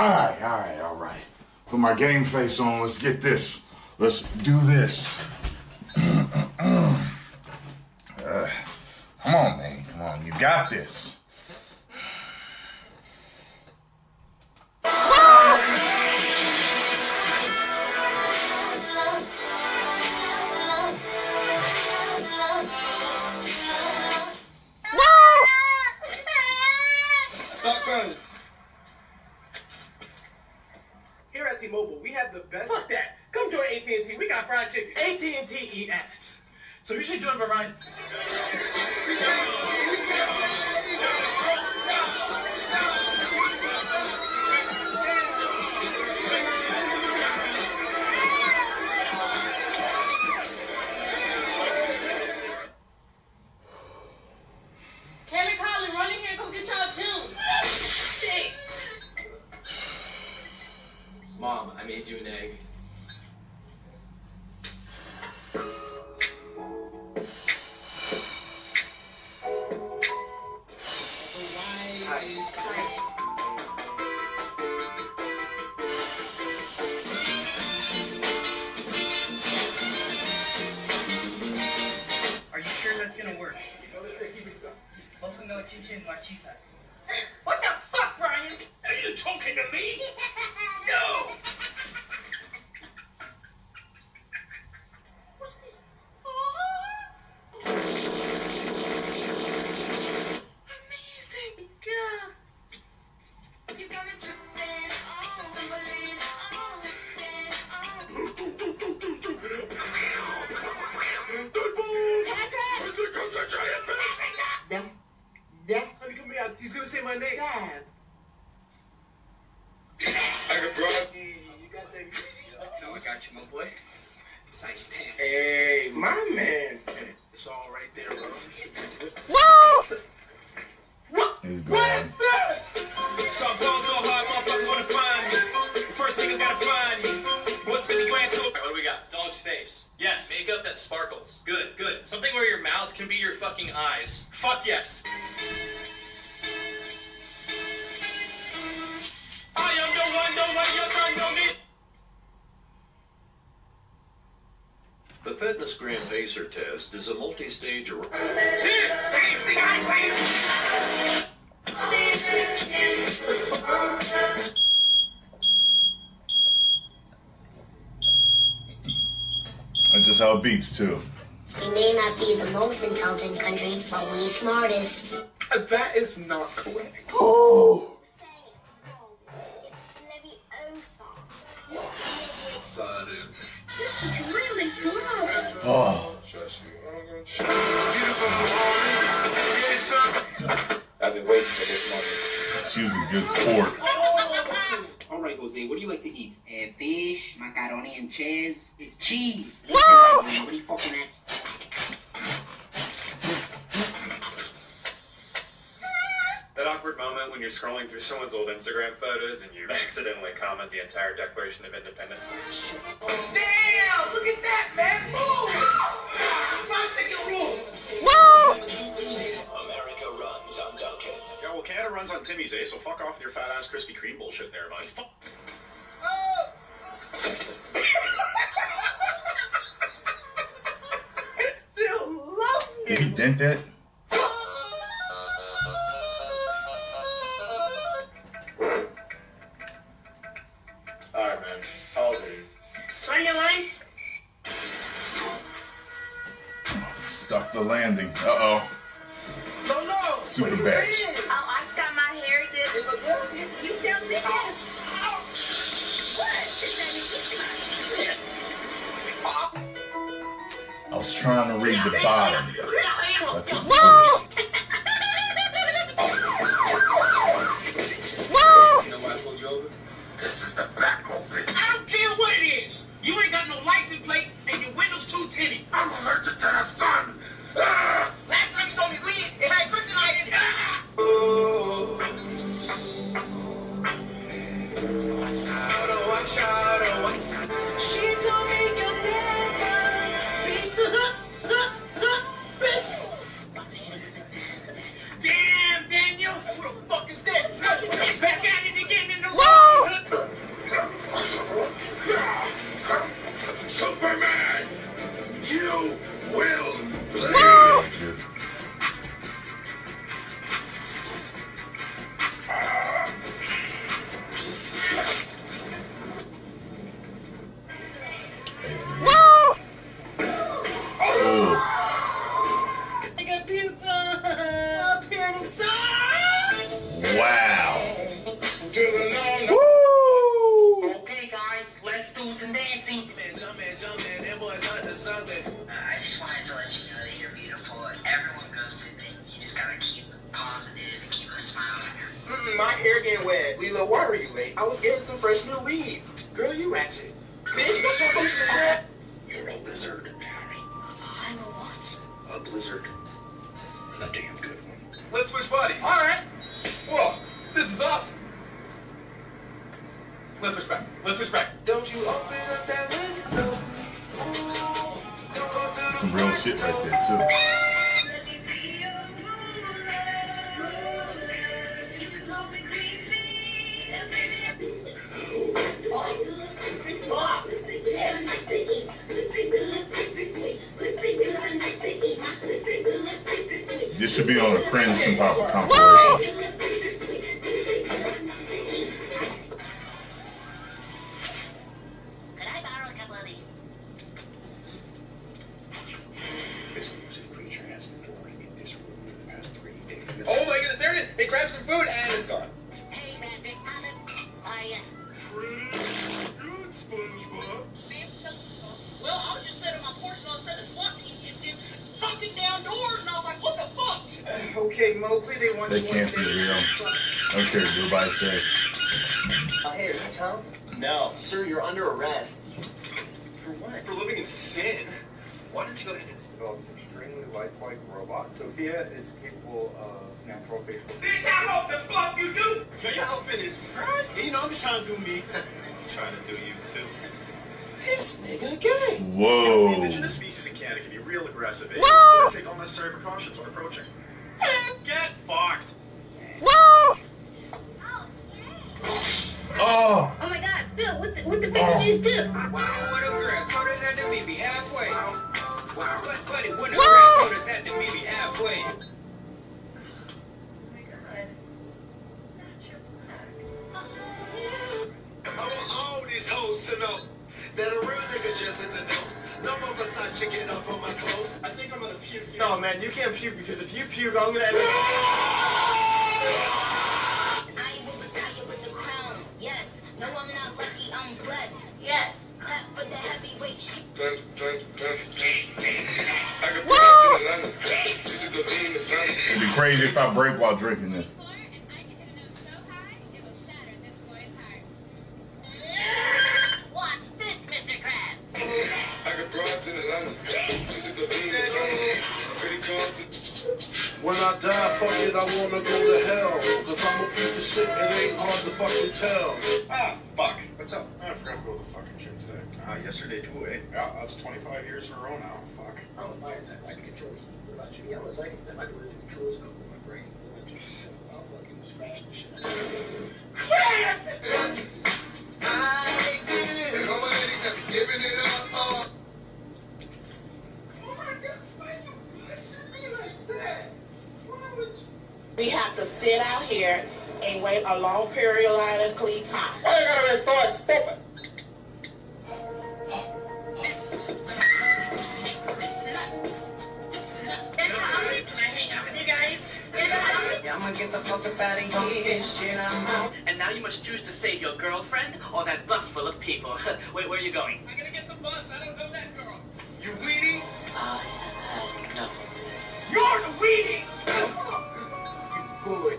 All right. Put my game face on. Let's get this. Let's do this. Come on, man. Come on. You got this. T-Mobile, we have the best. Fuck that. Come join AT&T. We got fried chicken. AT&T eat ass. So you should join Verizon. Kevin Collin, run in here. Come get y'all tune. Shit. Mom, I made you an egg. Are you sure that's gonna work? What the fuck, Brian? Are you talking to me? No! He's gonna say my name. Dad. I got you. You got that. No, I got you, my boy. Size 10. Hey, my man. It's all right there, bro. Woo! What is that? So I'm going so hard, motherfuckers wanna find me. First niggas gotta find you. What's the grand total? What do we got? Dog's face. Yes. Makeup that sparkles. Good, good. Something where your mouth can be your fucking eyes. Fuck yes. The FitnessGram Pacer Test is a multi-stage array. That's just how it beeps too. We may not be the most intelligent country, but we smartest. That is not correct. Oh. This is really good. Oh. I've been waiting for this moment. She was a good sport. All right, Jose, what do you like to eat? Fish, macaroni and cheese. It's cheese. What are you fucking at? That awkward moment when you're scrolling through someone's old Instagram photos and you accidentally comment the entire Declaration of Independence. Damn! Look at that, man! Move! My second rule! America runs on Dunkin'. Yeah, well, Canada runs on Timmy's, eh? So fuck off with your fat-ass Krispy Kreme bullshit there, buddy. Oh. It still loves me! Did he dent that? Stuck the landing. Uh-oh. No. Super bad. Oh, I got my hair did. It look good. You tell me. Oh. What? I was trying to read the bottom. Whoa! Whoa! You know why I pulled you over? This is the back open. I don't care what it is. You ain't got no license plate and your windows too tinny. I'm allergic to the sun. Last time you told me weed, it had kryptonite in it. She told me you never. Damn, Daniel. Who the fuck is that? Back at it again in the road. You will believe it. I just wanted to let you know that you're beautiful. Everyone goes through things. You just gotta keep positive, keep a smile on your face. My hair getting wet. Lilo, why were you late? I was getting some fresh new weave. Girl, you ratchet. Bitch, what's your face? You're a lizard, Harry. I'm a what? A blizzard. And a damn good one. Let's switch bodies. Alright. Whoa, this is awesome. Let's switch back. Let's switch back. Don't you open up that window? Some real shit right there, too. This should be on a Cringe and Papa compilation. They can't be real. I don't care what everybody says. Hey, are you Tom? No, sir, you're under arrest. For what? For living in sin. Why don't you go ahead and develop this extremely lifelike robot? Sophia is capable of natural facial. Bitch, I hope the fuck you do! Your outfit is fresh. Yeah, you know, I'm just trying to do me. I'm trying to do you too. This nigga gay. Whoa. The indigenous species in Canada can be real aggressive. Whoa! Take all necessary precautions when approaching. Get fucked! Woo! Oh! Oh my God, Phil, what the fuck did you do? Wow, what a threat! Told us that to meet me halfway. Wow, buddy, what a threat! Told us that to meet me halfway. Oh my God! Not your black. I want all these hoes to know that a real nigga just hit the dope. No more Versace get up on my clothes. I think I'm gonna puke, dude. No, man, you can't puke because if you puke, I'm gonna end up. I will retire with the crown. Yes. No, I'm not lucky. I'm blessed. Yes. Clap for the heavyweight. I can put it to the line. It'd be crazy if I break while drinking it. When I die, fuck it, I wanna go to hell. Cause I'm a piece of shit, it ain't hard to fucking tell. Ah, fuck. What's up? I forgot to go to the fucking gym today. Yesterday too, eh? Yeah, that's 25 years in a row now. Fuck. I'm a fire type, I can control this. What about you? Yeah, I'm a psychic type, I can really control this with my brain. What about you? I'll fucking scratch the shit out of you. Yes! I did! And all my ladies that be giving it up, oh my God, why you question me like that? We have to sit out here and wait a long periodically time. Why you gotta be so stupid? Can I hang out with you guys? Yeah, I'm gonna get the fuck up out of here. And now you must choose to save your girlfriend or that bus full of people. Wait, where are you going? I'm gonna get the bus. I don't know that girl. You weenie? I have had enough of this. You're the weenie! Boy.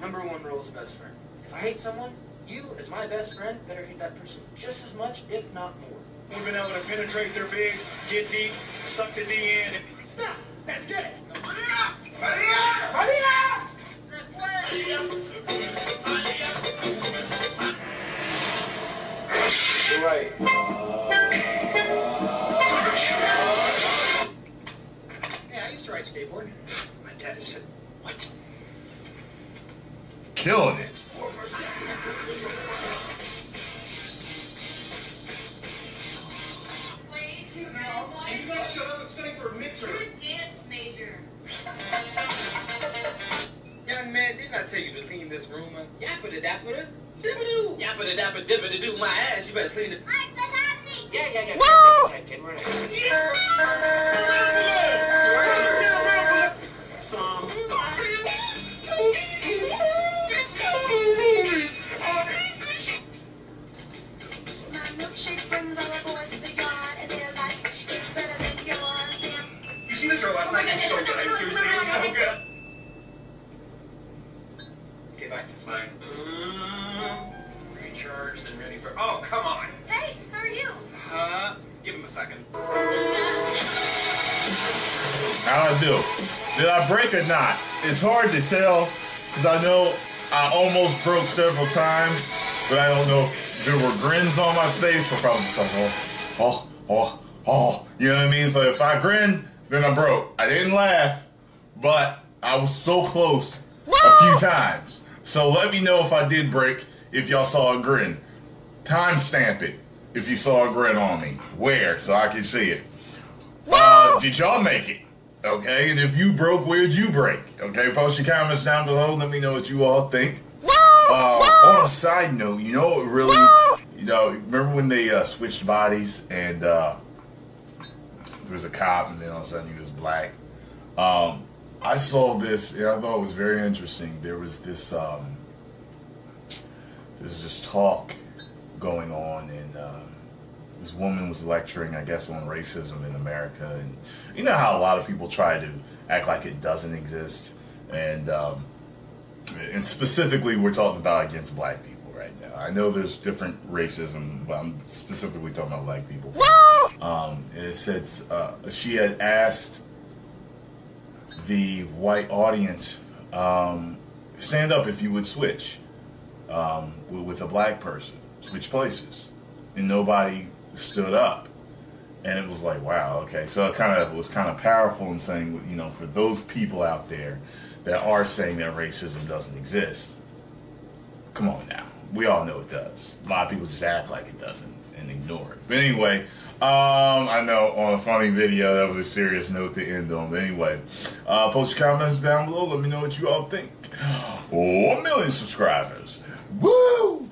Number one rule is the best friend. If I hate someone, you, as my best friend, better hate that person just as much, if not more. We've been able to penetrate their veins, get deep, suck the D in. Stop! Let's get it! Maria! Maria! Maria! You're right. Ride skateboard. My dad said, "What? Killing it." I tell you to clean this room up, yappa-da-dappa-da-dippa-doo. Yappa-da-dappa-dippa-da-doo my ass. You better clean it. Yeah. Woo! Did I break or not? It's hard to tell because I know I almost broke several times, but I don't know if there were grins on my face or probably something. Oh, you know what I mean? So if I grinned, then I broke. I didn't laugh, but I was so close a few times. So let me know if I did break, if y'all saw a grin. Timestamp it if you saw a grin on me. Where? So I can see it. Did y'all make it? Okay, and if you broke, where'd you break? Okay, post your comments down below. Let me know what you all think. On a side note, you know what really, you know, remember when they switched bodies and there was a cop and then all of a sudden he was black? I saw this and I thought it was very interesting. There was this, talk going on and this woman was lecturing, I guess, on racism in America, and you know how a lot of people try to act like it doesn't exist, and specifically we're talking about against black people right now. I know there's different racism, but I'm specifically talking about black people. And it said she had asked the white audience, stand up if you would switch with a black person, switch places, and nobody stood up, and it was like, wow, okay. So it was kind of powerful in saying, you know, for those people out there that are saying that racism doesn't exist, come on now, we all know it does. A lot of people just act like it doesn't and ignore it. But anyway, I know on a funny video that was a serious note to end on. But anyway, post your comments down below. Let me know what you all think. 1 million subscribers. Woo!